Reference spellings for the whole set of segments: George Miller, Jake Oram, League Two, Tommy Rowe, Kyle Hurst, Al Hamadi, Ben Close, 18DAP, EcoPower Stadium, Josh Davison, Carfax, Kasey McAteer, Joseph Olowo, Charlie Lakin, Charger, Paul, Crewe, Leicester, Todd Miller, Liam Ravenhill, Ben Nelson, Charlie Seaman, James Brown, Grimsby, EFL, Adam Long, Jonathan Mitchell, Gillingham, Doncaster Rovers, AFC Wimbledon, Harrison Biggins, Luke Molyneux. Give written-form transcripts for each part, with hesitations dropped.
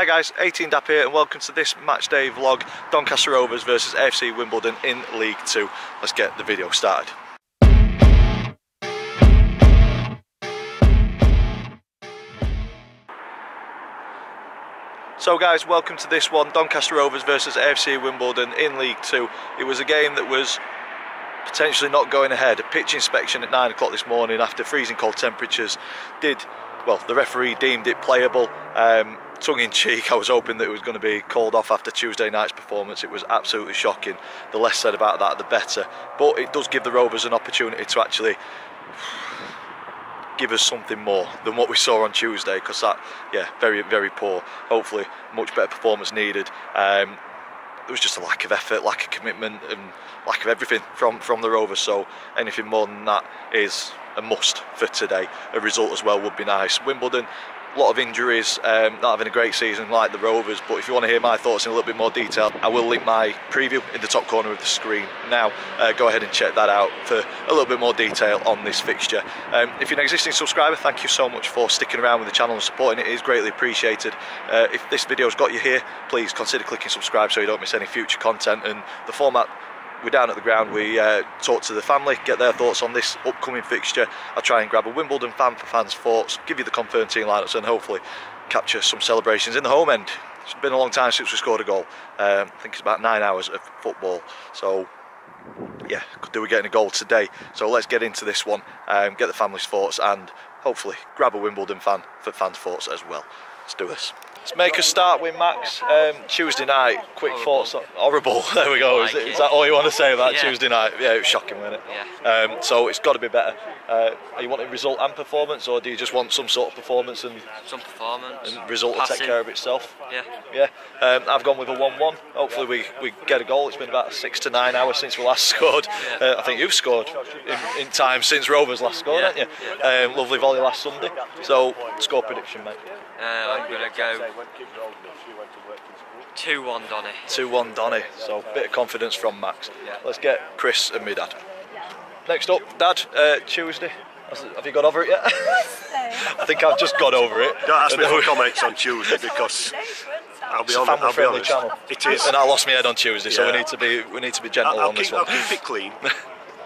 Hi guys, 18DAP here and welcome to this match day vlog, Doncaster Rovers versus AFC Wimbledon in League Two. Let's get the video started. So guys, welcome to this one, Doncaster Rovers versus AFC Wimbledon in League Two. It was a game that was potentially not going ahead. A pitch inspection at 9 o'clock this morning after freezing cold temperatures did, well, the referee deemed it playable. Tongue in cheek, I was hoping that it was going to be called off after Tuesday night's performance. It was absolutely shocking. The less said about that, the better. But it does give the Rovers an opportunity to actually give us something more than what we saw on Tuesday, because that, yeah, very, very poor. Hopefully, much better performance needed. There was just a lack of effort, lack of commitment, and lack of everything from the Rovers. So anything more than that is a must for today. A result as well would be nice. Wimbledon, a lot of injuries, not having a great season like the Rovers, but if you want to hear my thoughts in a little bit more detail, I will link my preview in the top corner of the screen now. Go ahead and check that out for a little bit more detail on this fixture. If you're an existing subscriber, thank you so much for sticking around with the channel and supporting it. It is greatly appreciated. If this video's got you here, please consider clicking subscribe so you don't miss any future content. And the format, we're down at the ground, we talk to the family, get their thoughts on this upcoming fixture. I try and grab a Wimbledon fan for fans' thoughts, give you the confirmed team lineups and hopefully capture some celebrations in the home end. It's been a long time since we scored a goal. I think it's about 9 hours of football, so yeah, could do with getting a goal today. So let's get into this one, get the family's thoughts and hopefully grab a Wimbledon fan for fans' thoughts as well. Let's do this. Let's make a start with Max. Tuesday night, quick thoughts. Horrible, there we go. Is that all you want to say about Tuesday night? Yeah, it was shocking, wasn't it? Yeah. So it's got to be better. Are you wanting result and performance, or do you just want some sort of performance and some performance and result to take care of itself? Yeah. Yeah. I've gone with a 1-1. Hopefully we get a goal. It's been about 6 to 9 hours since we last scored. Yeah. I think you've scored in time since Rovers last scored, haven't you? Yeah. Lovely volley last Sunday. So score prediction, mate. I'm going to go 2-1 Donny. 2-1 Donny, so a bit of confidence from Max. Yeah. Let's get Chris and me dad. Next up, Dad, Tuesday. Have you got over it yet? I think I've just got over it. Don't ask me for comments on Tuesday because I'll be honest. It's a family-friendly channel. It is. And I lost my head on Tuesday, so we need to be gentle on this one. I'll keep it clean,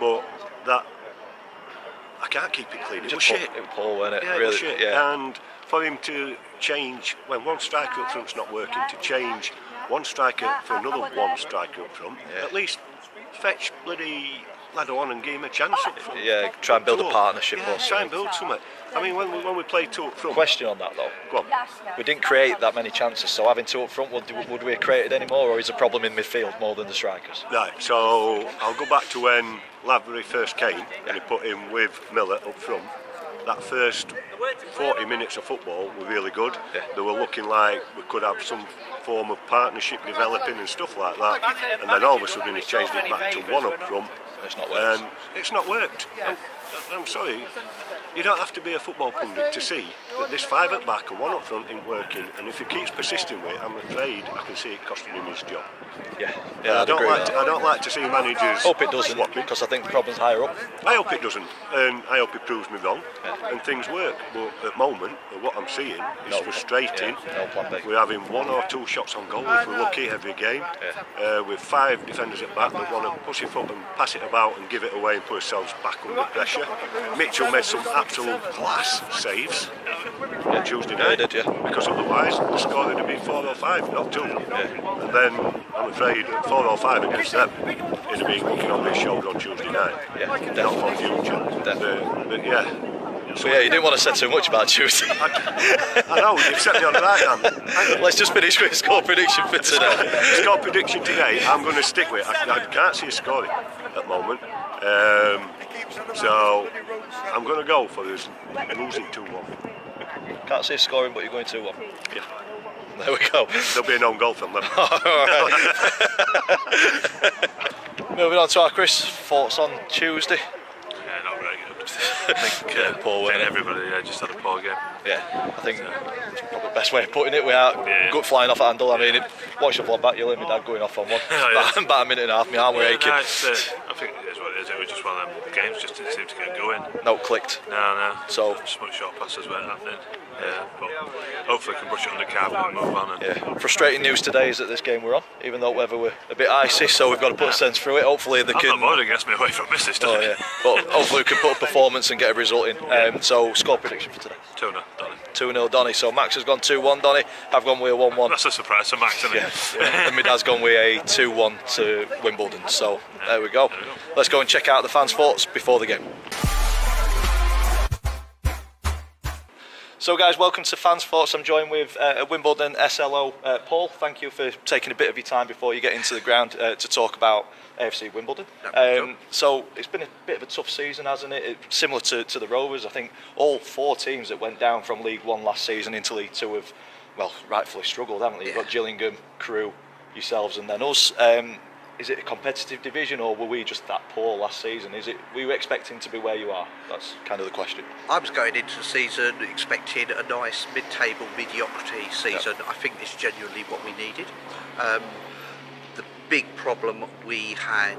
but that I can't keep it clean. It was shit. It was poor, wasn't it? Yeah, it was shit. Yeah. And for him to change, when one striker up front's not working, to change one striker for another one striker up front, at least fetch bloody lad on and give him a chance up front. Yeah, try and build a partnership or something. Try and build something. I mean, when we play two up front. Question on that though. Go on. We didn't create that many chances, so having two up front, would we have created any more, or is the problem in midfield more than the strikers? Right, so I'll go back to when Lavery first came and he put him with Miller up front. That first 40 minutes of football were really good. Yeah. They were looking like we could have some form of partnership developing and stuff like that. And then all of a sudden he changed it back to one up front. It's not worked. It's not worked. I'm sorry. You don't have to be a football pundit to see that this five at back and one up front isn't working. And if he keeps persisting with it, I'm afraid I can see it costing him his job. Yeah, yeah. I don't like to see managers. Hope it doesn't, because I think the problem's higher up. I hope it doesn't, and I hope it proves me wrong, and things work. But at the moment, what I'm seeing is frustrating. Yeah, no, we're having one or two shots on goal if we're lucky every game. Yeah. With five defenders at back that want to push it up and pass it about and give it away and put ourselves back under pressure. Mitchell made some absolute class saves on Tuesday night, because otherwise the score would have been 4 or 5, not 2. Yeah. And then I'm afraid 4 or 5 against them, it'd be looking on their shoulder on Tuesday night. Yeah, not for the future. But yeah. So yeah, you didn't want to say too much about Tuesday. I know, you've set me on the right hand. Let's just finish with score prediction for today. Score prediction today, I'm going to stick with it. I can't see a scoring at the moment. So I'm going to go for this losing 2-1. Can't see a scoring, but you're going 2-1. Yeah. There we go. There'll be an own goal from them. Moving on to our Chris, thoughts on Tuesday. Yeah, not very good. I think poor win. Everybody just had a poor game. Yeah, I think that's probably the best way of putting it. Without good flying off at handle. I mean, watch your vlog back, you'll hear my dad going off on one. About a minute and a half, my arm were aching. No, I think is what it is. It was just one of them games, just didn't seem to get going. No, it clicked. No. So just much short passes weren't happening. Yeah, but hopefully we can brush it under carpet and move on. Frustrating news today is that this game we're on, even though weather were a bit icy, so we've got to put a sense through it. Hopefully they can. I'm not bored, it gets me away from misses, doesn't it? But hopefully we can put a performance and get a result in. So score prediction for today. 2-0 Donny. 2-0 Donny. So Max has gone 2-1 Donny. I've gone with a 1-1. That's a surprise to Max, isn't it? And my dad's gone with a 2-1 to Wimbledon. So there we go. Let's go and check out the fans' thoughts before the game. So guys, welcome to Fans Thoughts. I'm joined with Wimbledon SLO Paul. Thank you for taking a bit of your time before you get into the ground to talk about AFC Wimbledon. So it's been a bit of a tough season, hasn't it? Similar to the Rovers. I think all four teams that went down from League One last season into League Two have, well, rightfully struggled, haven't they? You've got Gillingham, Crewe, yourselves and then us. Is it a competitive division, or were we just that poor last season? Were you expecting to be where you are? That's kind of the question. I was going into the season expecting a nice mid-table mediocrity season. I think it's genuinely what we needed. The big problem we had,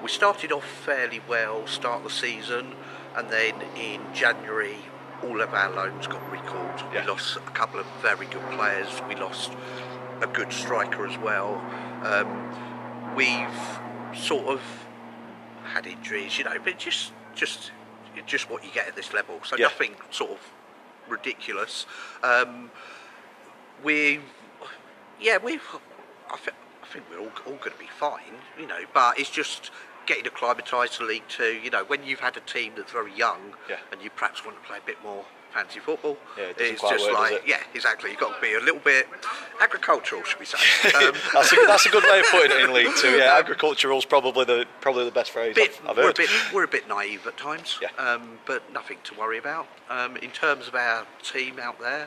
we started off fairly well, start the season, and then in January all of our loans got recalled. We lost a couple of very good players. We lost a good striker as well. We've sort of had injuries, you know, but just what you get at this level. So nothing sort of ridiculous. I think we're all going to be fine, you know. But it's just getting acclimatised to League Two. You know, when you've had a team that's very young and you perhaps want to play a bit more fancy football, it's just work, like, exactly, you've got to be a little bit agricultural, should we say. That's a good way of putting it in League Two. Agricultural's probably the best phrase I've heard. We're a bit naive at times, but nothing to worry about. In terms of our team out there,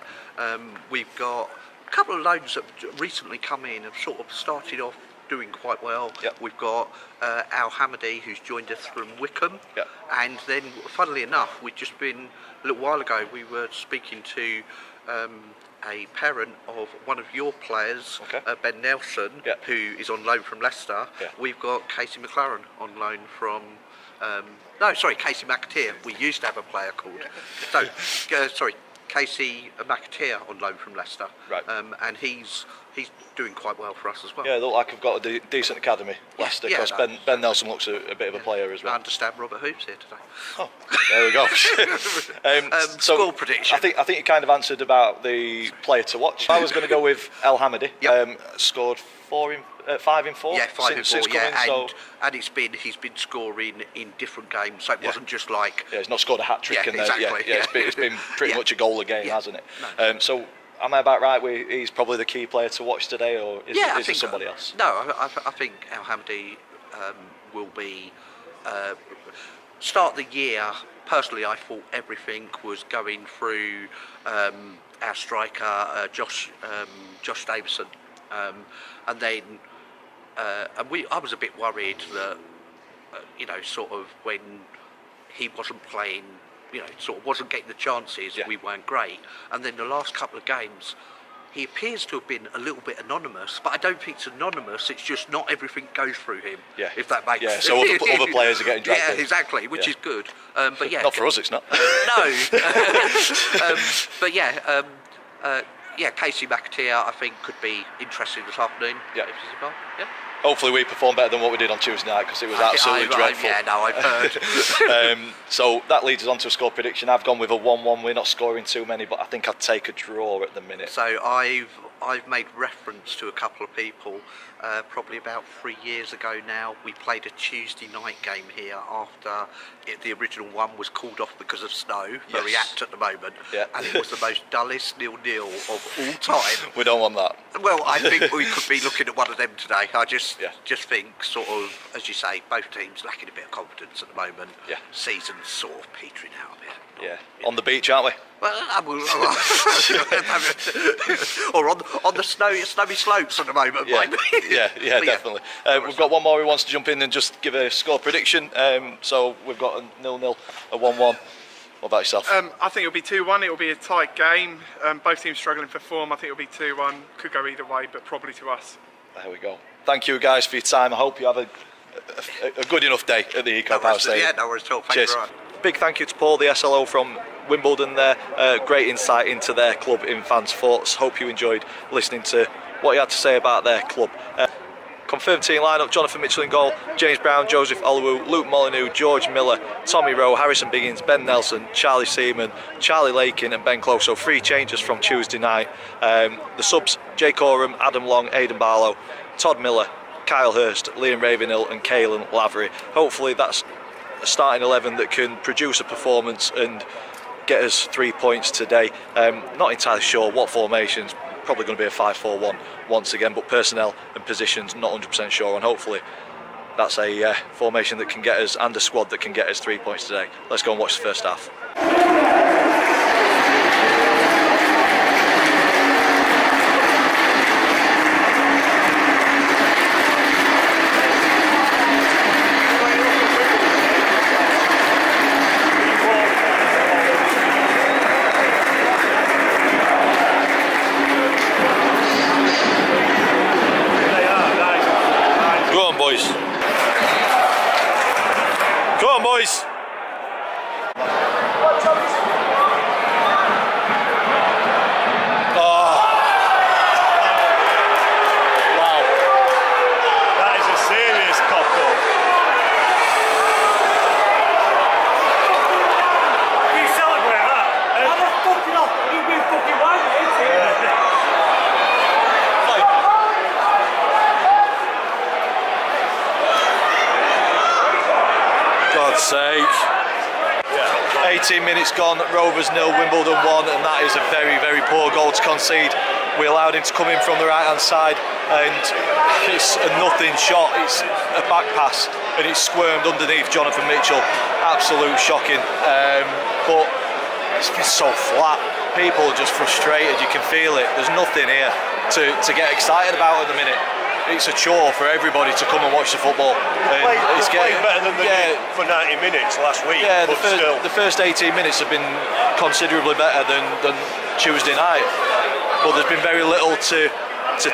we've got a couple of loans that have recently come in and have sort of started off doing quite well. We've got Al Hamadi, who's joined us from Wickham, and then funnily enough, we've just been a little while ago, we were speaking to a parent of one of your players, Ben Nelson, who is on loan from Leicester. We've got Kasey McAteer. We used to have a player called Kasey McAteer on loan from Leicester, and he's doing quite well for us as well. Yeah, look, like I've got a decent academy, Leicester, because Ben Nelson looks a bit of a player as well. I understand Robert Hoops here today. Oh, there we go. So score prediction. I think you kind of answered about the player to watch. I was going to go with El Hamadi. Scored 5 in 4. Yeah, 5 in 4. And he's been scoring in different games, so it wasn't just like he's not scored a hat trick. It's been pretty much a goal a game, hasn't it? No. So. Am I about right? He's probably the key player to watch today, or is there somebody else? No, I think Al Hamadi will be start the year. Personally, I thought everything was going through our striker Josh Davison, and then I was a bit worried that sort of when he wasn't playing, sort of wasn't getting the chances, we weren't great. And then the last couple of games, he appears to have been a little bit anonymous, but I don't think it's anonymous, it's just not everything goes through him, if that makes sense. So other players are getting dragged in. Exactly, which is good. But not for us, it's not. No. Kasey McAteer, I think, could be interesting this afternoon. If he's involved. Hopefully we perform better than what we did on Tuesday night, because it was absolutely dreadful. I've heard. So that leads us on to a score prediction. I've gone with a 1-1. We're not scoring too many, but I think I'd take a draw at the minute. So I've made reference to a couple of people. Probably about 3 years ago now, we played a Tuesday night game here after the original one was called off because of snow. Very apt at the moment. And it was the most dullest 0-0 of all time. We don't want that. Well, I think we could be looking at one of them today. I just think, sort of, as you say, both teams lacking a bit of confidence at the moment. Season's sort of petering out a bit. On the beach, aren't we? Well, or on the snowy slopes at the moment. Definitely. We've got one more who wants to jump in and just give a score prediction. So we've got a 0-0, a 1-1. What about yourself? I think it'll be 2-1. It'll be a tight game. Both teams struggling for form. I think it'll be 2-1. Could go either way, but probably to us. There we go. Thank you guys for your time. I hope you have a a good enough day at the EcoPower Stadium. Yeah, no worries, Phil. Thank you. Big thank you to Paul, the SLO from Wimbledon there. Great insight into their club in fans' thoughts. Hope you enjoyed listening to what he had to say about their club. Confirmed team lineup: Jonathan Mitchell in goal, James Brown, Joseph Olowo, Luke Molyneux, George Miller, Tommy Rowe, Harrison Biggins, Ben Nelson, Charlie Seaman, Charlie Lakin and Ben Close. So three changes from Tuesday night. The subs: Jake Oram, Adam Long, Aiden Barlow, Todd Miller, Kyle Hurst, Liam Ravenhill and Caelan Lavery. Hopefully that's a starting 11 that can produce a performance and get us 3 points today. Not entirely sure what formations. Probably going to be a 5-4-1 once again, but personnel and positions not 100% sure on. Hopefully that's a formation that can get us, and a squad that can get us 3 points today. Let's go and watch the first half. Gone, Rovers nil, Wimbledon 1, and that is a very, very poor goal to concede. We allowed him to come in from the right hand side and it's a nothing shot, it's a back pass and it's squirmed underneath Jonathan Mitchell. Absolute shocking, but it's been so flat. People are just frustrated, you can feel it. There's nothing here to get excited about at the minute. It's a chore for everybody to come and watch the football. It's getting better than they did for 90 minutes last week. Yeah, but the first 18 minutes have been considerably better than Tuesday night. But there's been very little to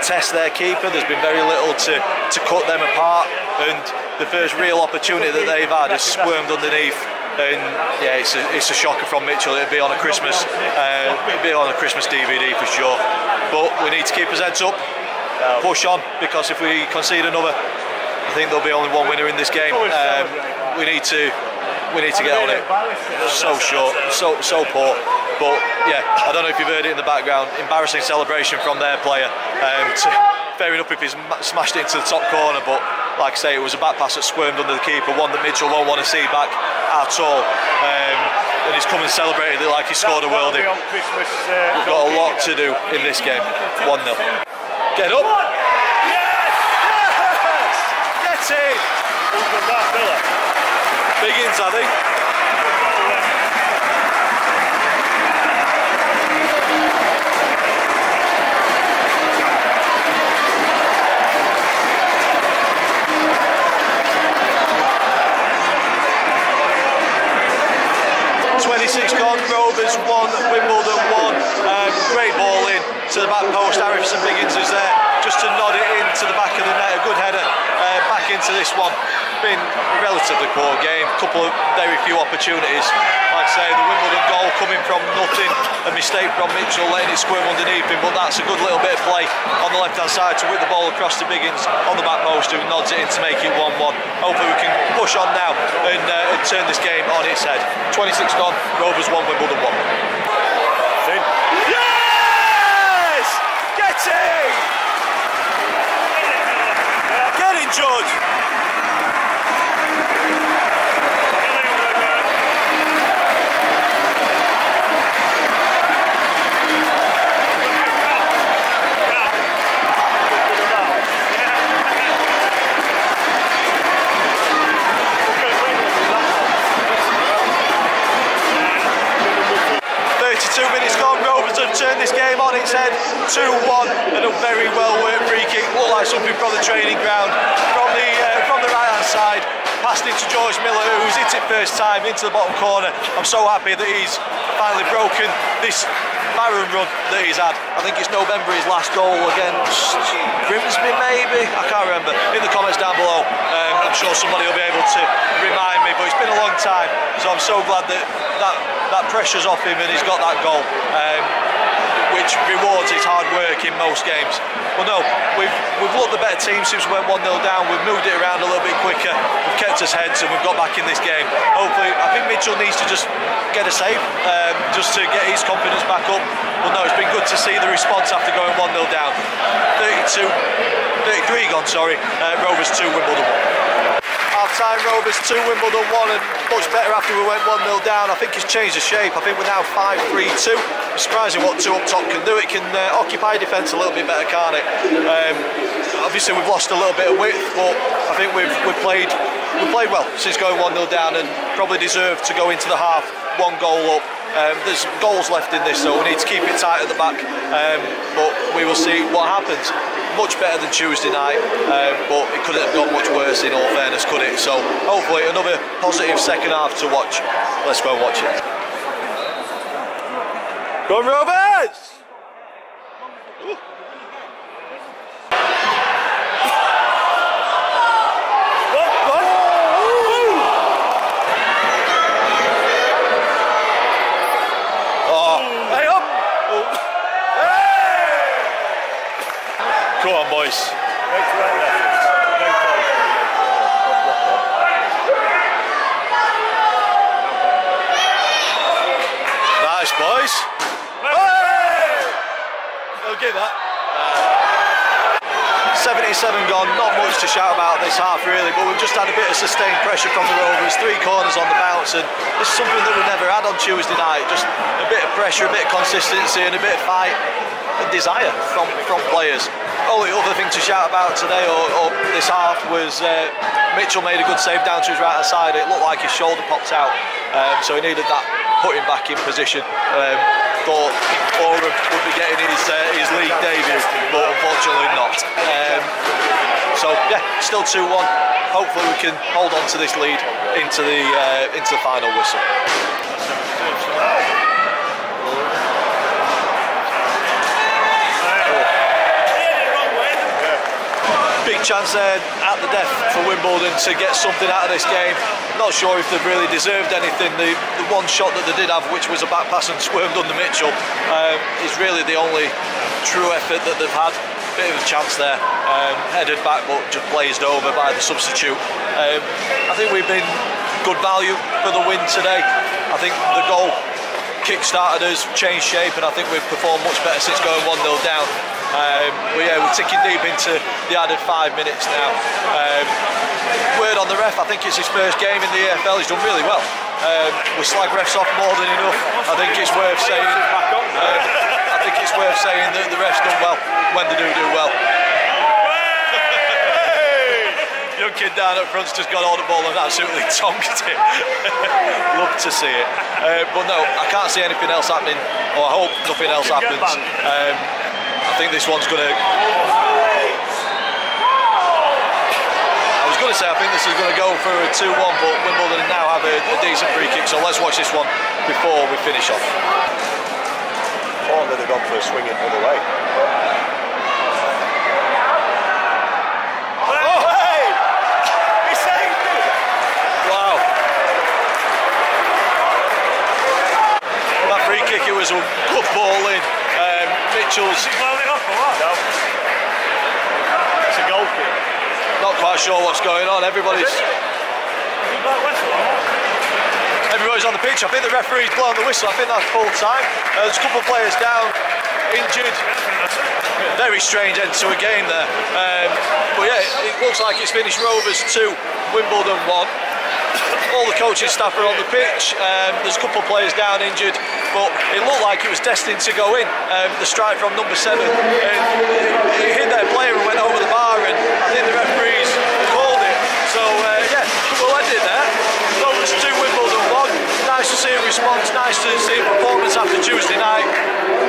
test their keeper. There's been very little to cut them apart. And the first real opportunity that they've had is squirmed underneath. And yeah, it's a shocker from Mitchell. It'll be on a Christmas. It'll be on a Christmas DVD for sure. But we need to keep our heads up. Push on, because if we concede another, I think there'll be only one winner in this game. We need to get on it. So short, so poor. But yeah, I don't know if you've heard it in the background. Embarrassing celebration from their player. Fair enough if he's smashed it into the top corner, but like I say, it was a back pass that squirmed under the keeper. One that Mitchell won't want to see back at all. And he's come and celebrated it like he scored a worldie. We've got a lot to do in this game. 1-0. Get up! Yes! Yes! Get in! Biggins, I think. Oh, 26 gone, Rovers 1, Wimbledon 1. Great ball in to the back post. Harrison Biggins is there just to nod it into the back of the net. A good header back into this one. Been a relatively poor game, couple of very few opportunities. I'd say the Wimbledon goal coming from nothing, a mistake from Mitchell letting it squirm underneath him, but that's a good little bit of play on the left hand side to whip the ball across to Biggins on the back post, who nods it in to make it 1-1. Hopefully we can push on now and turn this game on its head. 26 gone, Rovers 1, Wimbledon 1. Get in, George! Turn this game on its head, 2-1, and a very well worked free kick. Looked like something from the training ground, from the right hand side, passed into George Miller, who's hit it first time into the bottom corner. I'm so happy that he's finally broken this barren run that he's had. I think it's November, his last goal against Grimsby maybe, I can't remember. In the comments down below, I'm sure somebody will be able to remind me, but it's been a long time, so I'm so glad that that pressure's off him and he's got that goal, which rewards his hard work in most games. Well, no, we've looked the better team since we went 1-0 down. We've moved it around a little bit quicker, we've kept us heads, and we've got back in this game. Hopefully, I think Mitchell needs to just get a save, just to get his confidence back up. Well, no, it's been good to see the response after going 1-0 down. 33 gone, sorry. Rovers 2, Wimbledon 1. Half-time, Rovers 2, Wimbledon 1, and much better after we went 1-0 down. I think it's changed the shape. I think we're now 5-3-2. Surprising what two up top can do. It can occupy defence a little bit better, can't it? Obviously we've lost a little bit of width, but I think we've played well since going 1-0 down, and probably deserve to go into the half one goal up. There's goals left in this, so we need to keep it tight at the back, but we will see what happens. Much better than Tuesday night, but it couldn't have got much worse in all fairness, could it? So hopefully another positive second half to watch. Let's go and watch it. Go on, Rovers! Oh, hey up! Oh. Hey! Come on, boys. Nice, boys. Give that. 77 gone, not much to shout about this half really, but we've just had a bit of sustained pressure from the Rovers, three corners on the bounce, and this is something that we've never had on Tuesday night, just a bit of pressure, a bit of consistency and a bit of fight and desire from players. Only other thing to shout about today or this half was Mitchell made a good save down to his right hand side. It looked like his shoulder popped out, so he needed that putting back in position. Thought Oram would be getting his league debut, but unfortunately not. So yeah, still 2-1. Hopefully we can hold on to this lead into the final whistle. Big chance there at the death for Wimbledon to get something out of this game. Not sure if they've really deserved anything. The one shot that they did have, which was a back pass and swerved under Mitchell, is really the only true effort that they've had. Bit of a chance there, headed back but just blazed over by the substitute. I think we've been good value for the win today. I think the goal kick-started us, changed shape, and I think we've performed much better since going 1-0 down. But yeah, we're ticking deep into the added 5 minutes now. Word on the ref, I think it's his first game in the EFL. He's done really well. We slag refs off more than enough. I think it's worth saying. I think it's worth saying that the refs done well when they do well. Young kid down up front's just got all the ball and absolutely tonked it. Love to see it. But no, I can't see anything else happening. Or I hope nothing else happens. I think this one's going to... I think this is going to go for a 2-1, but Wimbledon now have a decent free kick, so let's watch this one before we finish off. Oh, they've gone for a swing in the other way. Oh, hey! He saved it! Wow. That free kick, it was a good ball in. Mitchell's... No. It's a goal kick. Not quite sure what's going on. Everybody's on the pitch. I think the referee's blowing the whistle. I think that's full time. There's a couple of players down, injured. Very strange end to a game there. But yeah, it looks like it's finished Rovers 2, Wimbledon 1. All the coaching staff are on the pitch. There's a couple of players down injured, but it looked like it was destined to go in. The strike from number 7, it hit their player and went over the bar, and I think the referees called it. So yeah, we'll end it there. Rovers 2, Wimbledon 1. Nice to see a response, nice to see a performance after Tuesday night,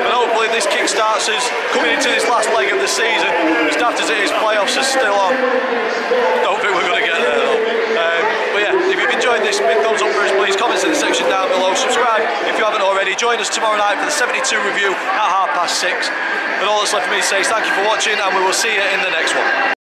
and hopefully this kick starts us coming into this last leg of the season. As daft as it is, playoffs are still on. Don't think we're going to get there though. But yeah, if you've enjoyed this, big thumbs up for us please, comments in the section down below, subscribe if you haven't already, join join us tomorrow night for the 72 review at 6:30. And all that's left for me to say is thank you for watching, and we will see you in the next one.